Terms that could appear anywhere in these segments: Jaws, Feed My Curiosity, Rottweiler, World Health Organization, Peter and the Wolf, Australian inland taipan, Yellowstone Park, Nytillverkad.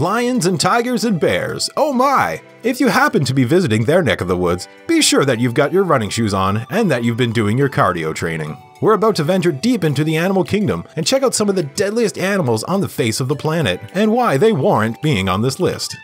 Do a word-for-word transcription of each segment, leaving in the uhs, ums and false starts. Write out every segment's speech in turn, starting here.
Lions and tigers and bears, oh my! If you happen to be visiting their neck of the woods, be sure that you've got your running shoes on and that you've been doing your cardio training. We're about to venture deep into the animal kingdom and check out some of the deadliest animals on the face of the planet and why they warrant being on this list.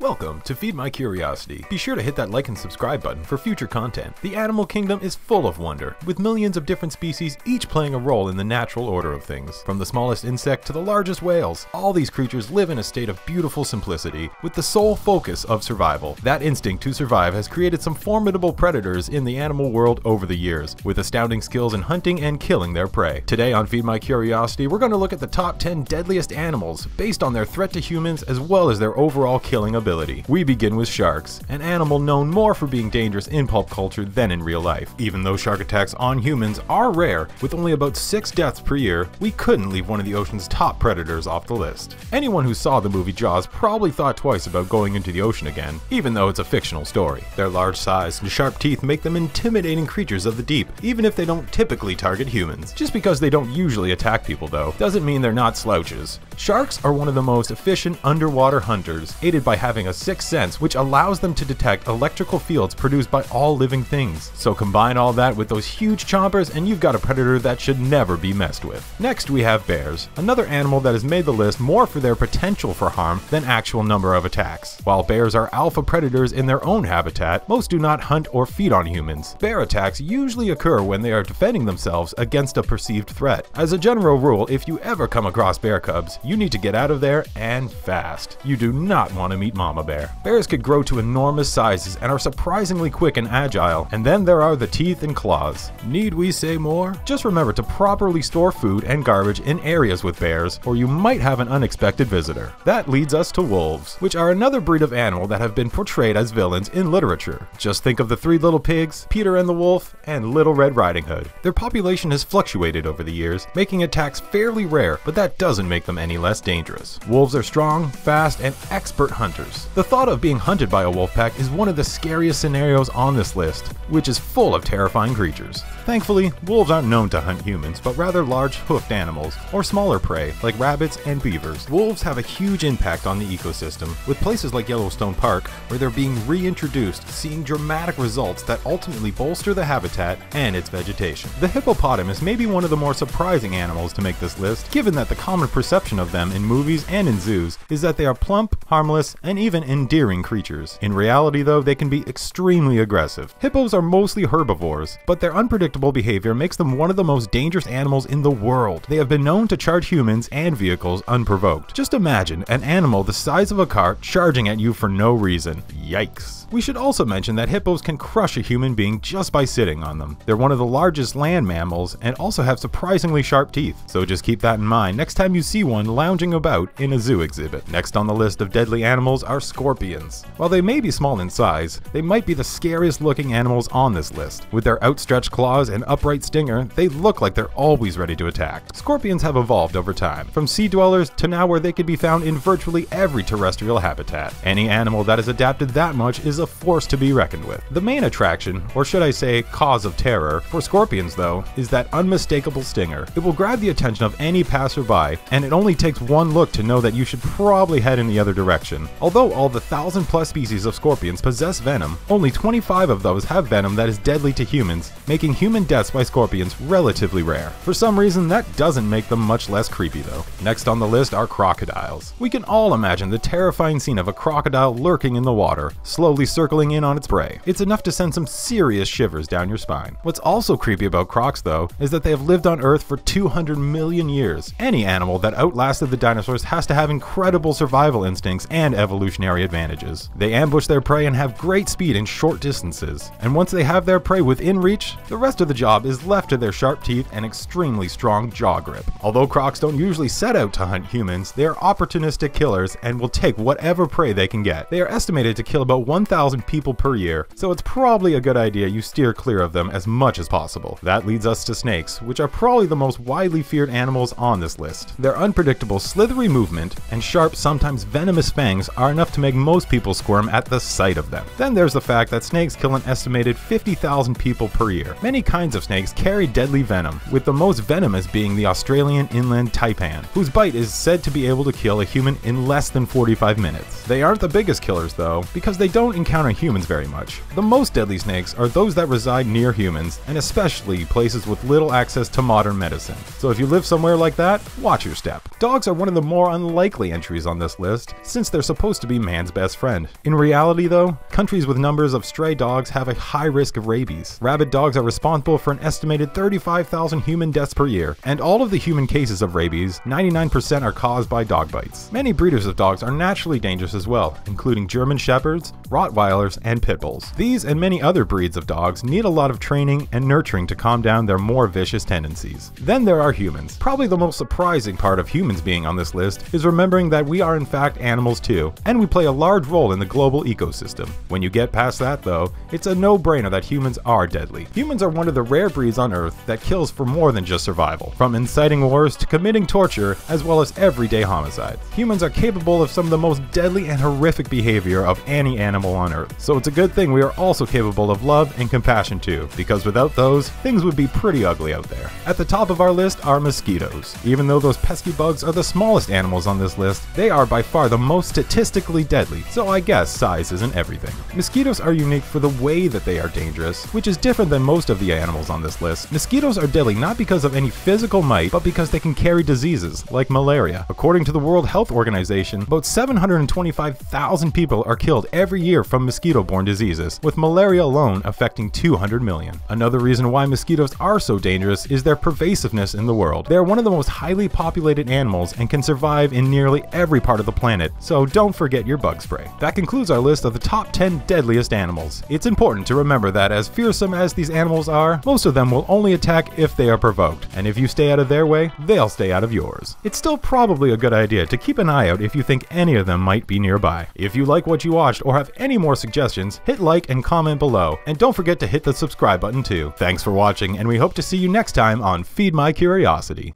Welcome to Feed My Curiosity. Be sure to hit that like and subscribe button for future content. The animal kingdom is full of wonder, with millions of different species each playing a role in the natural order of things. From the smallest insect to the largest whales, all these creatures live in a state of beautiful simplicity, with the sole focus of survival. That instinct to survive has created some formidable predators in the animal world over the years, with astounding skills in hunting and killing their prey. Today on Feed My Curiosity, we're going to look at the top ten deadliest animals, based on their threat to humans as well as their overall killing ability. We begin with sharks, an animal known more for being dangerous in pulp culture than in real life. Even though shark attacks on humans are rare, with only about six deaths per year, we couldn't leave one of the ocean's top predators off the list. Anyone who saw the movie Jaws probably thought twice about going into the ocean again, even though it's a fictional story. Their large size and sharp teeth make them intimidating creatures of the deep, even if they don't typically target humans. Just because they don't usually attack people, though, doesn't mean they're not slouches. Sharks are one of the most efficient underwater hunters, aided by having a sixth sense which allows them to detect electrical fields produced by all living things. So combine all that with those huge chompers and you've got a predator that should never be messed with. Next we have bears, another animal that has made the list more for their potential for harm than actual number of attacks. While bears are alpha predators in their own habitat, most do not hunt or feed on humans. Bear attacks usually occur when they are defending themselves against a perceived threat. As a general rule, if you ever come across bear cubs, you need to get out of there and fast. You do not want to meet mama bear. Bears could grow to enormous sizes and are surprisingly quick and agile, and then there are the teeth and claws. Need we say more? Just remember to properly store food and garbage in areas with bears, or you might have an unexpected visitor. That leads us to wolves, which are another breed of animal that have been portrayed as villains in literature. Just think of the Three Little Pigs, Peter and the Wolf, and Little Red Riding Hood. Their population has fluctuated over the years, making attacks fairly rare, but that doesn't make them any less dangerous. Wolves are strong, fast, and expert hunters. The thought of being hunted by a wolf pack is one of the scariest scenarios on this list, which is full of terrifying creatures. Thankfully, wolves aren't known to hunt humans, but rather large hoofed animals, or smaller prey, like rabbits and beavers. Wolves have a huge impact on the ecosystem, with places like Yellowstone Park, where they're being reintroduced, seeing dramatic results that ultimately bolster the habitat and its vegetation. The hippopotamus may be one of the more surprising animals to make this list, given that the common perception of them in movies and in zoos is that they are plump, harmless, and even endearing creatures. In reality, though, they can be extremely aggressive. Hippos are mostly herbivores, but their unpredictable behavior makes them one of the most dangerous animals in the world. They have been known to charge humans and vehicles unprovoked. Just imagine an animal the size of a car charging at you for no reason. Yikes. We should also mention that hippos can crush a human being just by sitting on them. They're one of the largest land mammals and also have surprisingly sharp teeth, so just keep that in mind next time you see one lounging about in a zoo exhibit. Next on the list of deadly animals are scorpions. While they may be small in size, they might be the scariest looking animals on this list. With their outstretched claws and upright stinger, they look like they're always ready to attack. Scorpions have evolved over time, from sea dwellers to now where they could be found in virtually every terrestrial habitat. Any animal that has adapted that much is a force to be reckoned with. The main attraction, or should I say cause of terror, for scorpions though, is that unmistakable stinger. It will grab the attention of any passerby, and it only takes one look to know that you should probably head in the other direction. Although all the thousand plus species of scorpions possess venom, only twenty-five of those have venom that is deadly to humans, making human deaths by scorpions relatively rare. For some reason, that doesn't make them much less creepy though. Next on the list are crocodiles. We can all imagine the terrifying scene of a crocodile lurking in the water, slowly circling in on its prey. It's enough to send some serious shivers down your spine. What's also creepy about crocs though, is that they have lived on Earth for two hundred million years. Any animal that outlasted the dinosaurs has to have incredible survival instincts and evolution evolutionary advantages. They ambush their prey and have great speed in short distances, and once they have their prey within reach, the rest of the job is left to their sharp teeth and extremely strong jaw grip. Although crocs don't usually set out to hunt humans, they are opportunistic killers and will take whatever prey they can get. They are estimated to kill about one thousand people per year, so it's probably a good idea you steer clear of them as much as possible. That leads us to snakes, which are probably the most widely feared animals on this list. Their unpredictable, slithery movement and sharp, sometimes venomous fangs are enough to make most people squirm at the sight of them. Then there's the fact that snakes kill an estimated fifty thousand people per year. Many kinds of snakes carry deadly venom, with the most venomous being the Australian inland taipan, whose bite is said to be able to kill a human in less than forty-five minutes. They aren't the biggest killers though, because they don't encounter humans very much. The most deadly snakes are those that reside near humans, and especially places with little access to modern medicine. So if you live somewhere like that, watch your step. Dogs are one of the more unlikely entries on this list, since they're supposed to be man's best friend. In reality though, countries with numbers of stray dogs have a high risk of rabies. Rabid dogs are responsible for an estimated thirty-five thousand human deaths per year, and all of the human cases of rabies, ninety-nine percent are caused by dog bites. Many breeders of dogs are naturally dangerous as well, including German Shepherds, Rottweilers, and Pit Bulls. These and many other breeds of dogs need a lot of training and nurturing to calm down their more vicious tendencies. Then there are humans. Probably the most surprising part of humans being on this list is remembering that we are in fact animals too, and we play a large role in the global ecosystem. When you get past that though, it's a no-brainer that humans are deadly. Humans are one of the rare breeds on Earth that kills for more than just survival, from inciting wars to committing torture, as well as everyday homicides. Humans are capable of some of the most deadly and horrific behavior of any animal on Earth. So it's a good thing we are also capable of love and compassion too, because without those, things would be pretty ugly out there. At the top of our list are mosquitoes. Even though those pesky bugs are the smallest animals on this list, they are by far the most statistically deadly, so I guess size isn't everything. Mosquitoes are unique for the way that they are dangerous, which is different than most of the animals on this list. Mosquitoes are deadly not because of any physical might, but because they can carry diseases, like malaria. According to the World Health Organization, about seven hundred twenty-five thousand people are killed every year from mosquito-borne diseases, with malaria alone affecting two hundred million. Another reason why mosquitoes are so dangerous is their pervasiveness in the world. They are one of the most highly populated animals and can survive in nearly every part of the planet, so don't forget your bug spray. That concludes our list of the top ten deadliest animals. It's important to remember that as fearsome as these animals are, most of them will only attack if they are provoked, and if you stay out of their way, they'll stay out of yours. It's still probably a good idea to keep an eye out if you think any of them might be nearby. If you like what you watched or have any more suggestions, hit like and comment below, and don't forget to hit the subscribe button too. Thanks for watching, and we hope to see you next time on Feed My Curiosity.